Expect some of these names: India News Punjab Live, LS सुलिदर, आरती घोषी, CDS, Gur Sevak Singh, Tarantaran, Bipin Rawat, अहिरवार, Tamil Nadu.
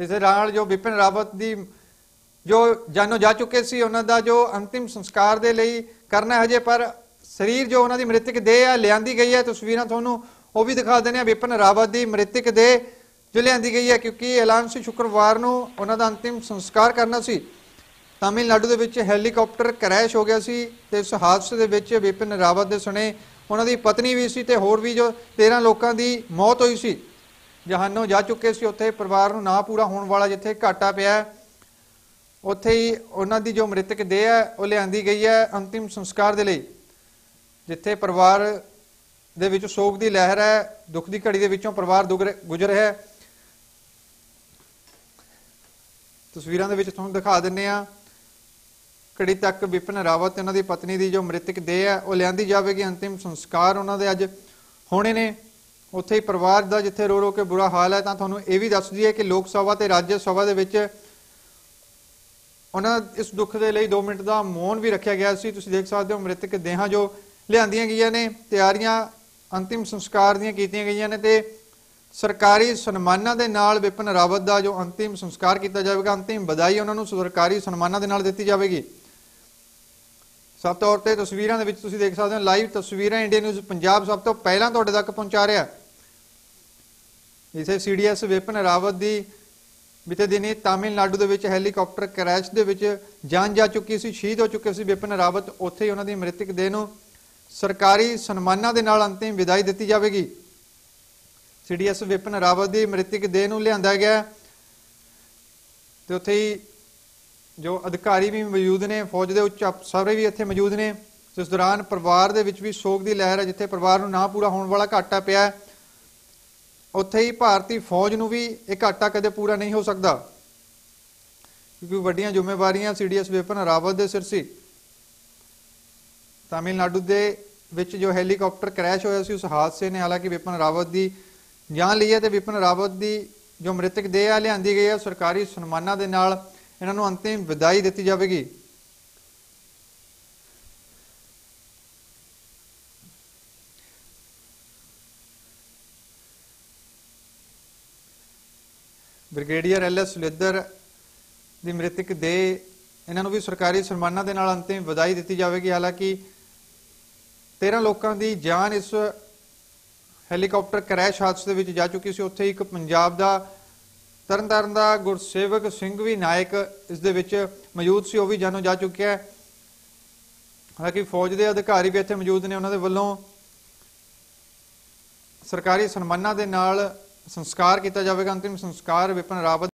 जिस जो बिपिन रावत की जो जानो जा चुके सी उन्हां दा जो अंतिम संस्कार दे लई करना हजे पर शरीर जो उन्हां दी मृतक देह है लियांदी गई है। तस्वीरां तुहानूं वो भी दिखा देने बिपिन रावत की मृतक देह जो लियांदी गई है क्योंकि ऐलान से शुक्रवार को उन्हां दा अंतिम संस्कार करना सी। तमिलनाडु दे विच हैलीकॉप्टर क्रैश हो गया सी ते इस हादसे दे विच बिपिन रावत दे सने उन्हां दी पत्नी भी सी ते होर भी जो 13 लोकां दी मौत होई सी। जहानों जा चुके सी उत्थे परिवार नूं ना पूरा होण वाला जिथे घाटा पिया उत्थे ही उन्हां दी जो मृतक देह है वो लिआंदी गई है अंतिम संस्कार दे लई। जिथे परिवार दे विच सोग दी लहर है, दुख दी घड़ी दे विचों परिवार गुजर रहा है। तस्वीरां दे विच तुहानूं दिखा दिंदे आ घड़ी तक बिपिन रावत उन्हां दी पत्नी दी जो मृतक देह है वो लिआंदी जावेगी। अंतिम संस्कार उन्हां दे अज होणे ने। उत्थे ही परिवार दा जिथे रो रो के बुरा हाल है। तां तुहानूं इह भी दस दईए कि लोक सभा ते राज्य सभा दे विच उन्होंने इस दुख के लिए 2 मिनट का मौन भी रखा गया सी। तुसीं देख सकते हो मृतक देहां जो लियांदियां गईयां ने, तैयारियां अंतिम संस्कार दी कीतियां गईयां ने ते सरकारी सन्मानां दे नाल बिपिन रावत का जो अंतिम संस्कार किया जाएगा। अंतिम बधाई उन्होंने सरकारी सन्मानां दे नाल दित्ती जाएगी। सब तौर पर तस्वीरां दे विच तुसीं देख सकते हो लाइव तस्वीरां इंडिया न्यूज़ पंजाब सब तो पहलां तुहाडे तक पहुँचा रहा। इसे CDS बिपिन रावत की बीते दिन तमिलनाडु के हैलीकॉप्टर क्रैश के जान जा चुकी सी, शहीद हो चुके सी बिपिन रावत। उत्थे ही उन्हां दी मृतक देह नूं सरकारी सन्मानां दे नाल अंतिम विदाई दित्ती जावेगी। CDS बिपिन रावत की मृतक देह नूं लिआंदा गया ते उत्थे ही जो अधिकारी भी मौजूद ने, फौज के उच्च अफसर भी इत्थे मौजूद ने। इस दौरान परिवार दे विच भी सोग की लहर है। जिथे परिवार नूं ना पूरा होण वाला घाटा पिया उत्थे ही भारतीय फौज नूं भी यह घाटा कदे पूरा नहीं हो सकता क्योंकि वड्डियां जिम्मेवारियां CDS बिपिन रावत दे सिर सी। तमिलनाडु दे विच जो हैलीकॉप्टर क्रैश होया सी उस हादसे ने हालांकि बिपिन रावत दी जान लई है ते बिपिन रावत दी जो मृतक देह लिआंदी गई है सरकारी सन्मानां दे नाल इन्हां नूं अंतिम विदाई दित्ती जावेगी। ब्रिगेडियर LS सुलिदर की मृतक देह इन्हों भी सरकारी सन्मानां दे नाल अंतिम विदाई दित्ती जाएगी। हालांकि 13 लोगों की जान इस हैलीकॉप्टर क्रैश हादसे में जा चुकी सी। उत्थे एक पंजाब का तरनतारन का गुर सेवक सिंह भी नायक इस दे विच मौजूद सी, वो भी जानो जा चुका है। हालांकि फौज के अधिकारी भी इत्थे मौजूद ने, उन्होंने वालों सरकारी सन्मानां दे नाल संस्कार किया जाएगा। अंतिम संस्कार बिपिन रावत